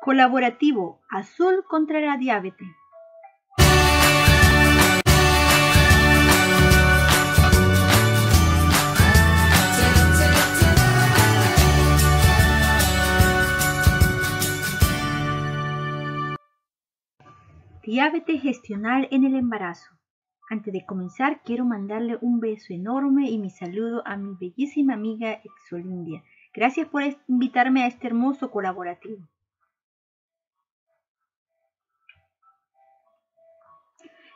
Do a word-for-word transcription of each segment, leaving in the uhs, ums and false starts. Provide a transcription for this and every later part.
Colaborativo Azul contra la Diabetes. Diabetes gestional en el embarazo. Antes de comenzar, quiero mandarle un beso enorme y mi saludo a mi bellísima amiga Exolindia. Gracias por invitarme a este hermoso colaborativo.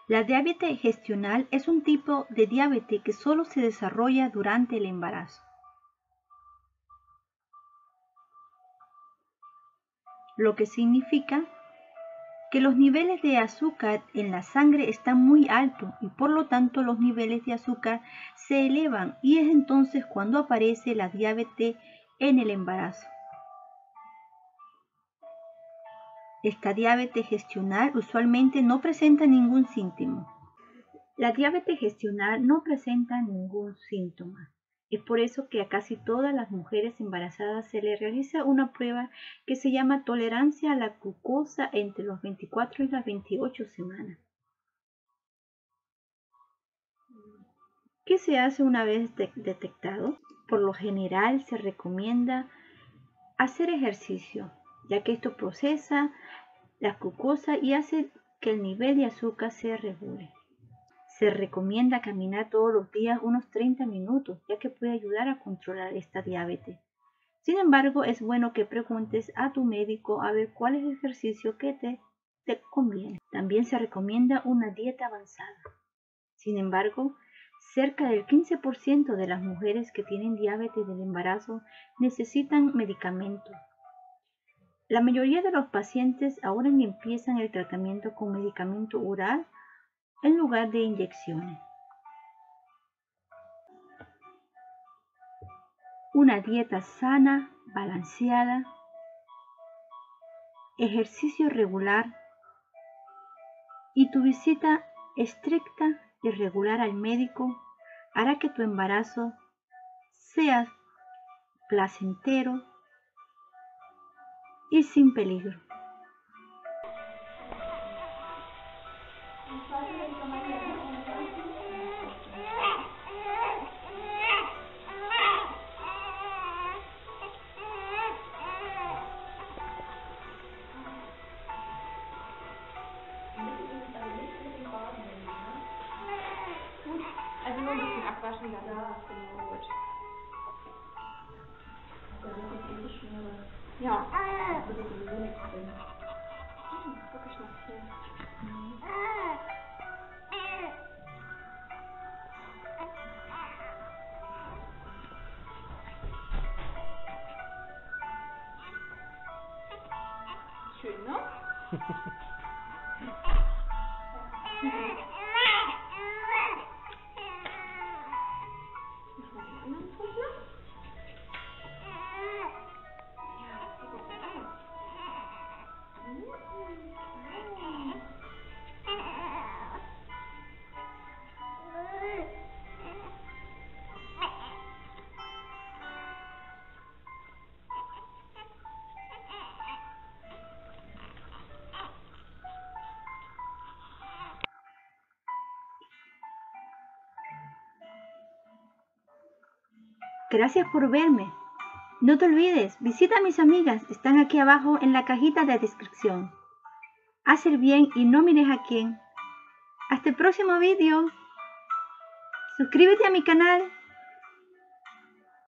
La diabetes gestional es un tipo de diabetes que solo se desarrolla durante el embarazo. Lo que significa que los niveles de azúcar en la sangre están muy altos y por lo tanto los niveles de azúcar se elevan y es entonces cuando aparece la diabetes en el embarazo. Esta diabetes gestional usualmente no presenta ningún síntoma. La diabetes gestional no presenta ningún síntoma. Es por eso que a casi todas las mujeres embarazadas se les realiza una prueba que se llama tolerancia a la glucosa entre los veinticuatro y las veintiocho semanas. ¿Qué se hace una vez de- detectado? Por lo general se recomienda hacer ejercicio, ya que esto procesa la glucosa y hace que el nivel de azúcar se regule. Se recomienda caminar todos los días unos treinta minutos, ya que puede ayudar a controlar esta diabetes. Sin embargo, es bueno que preguntes a tu médico a ver cuál es el ejercicio que te, te conviene. También se recomienda una dieta avanzada. Sin embargo, cerca del quince por ciento de las mujeres que tienen diabetes del embarazo necesitan medicamentos. La mayoría de los pacientes ahora empiezan el tratamiento con medicamento oral en lugar de inyecciones. Una dieta sana, balanceada, ejercicio regular y tu visita estricta y regular al médico hará que tu embarazo sea placentero y sin peligro. Ja, das würde ich sowieso nichts bringen. Hm, wirklich noch viel. Mhm. Schön, ne? Gracias por verme. No te olvides, visita a mis amigas, están aquí abajo en la cajita de descripción. Haz el bien y no mires a quién. Hasta el próximo vídeo. Suscríbete a mi canal.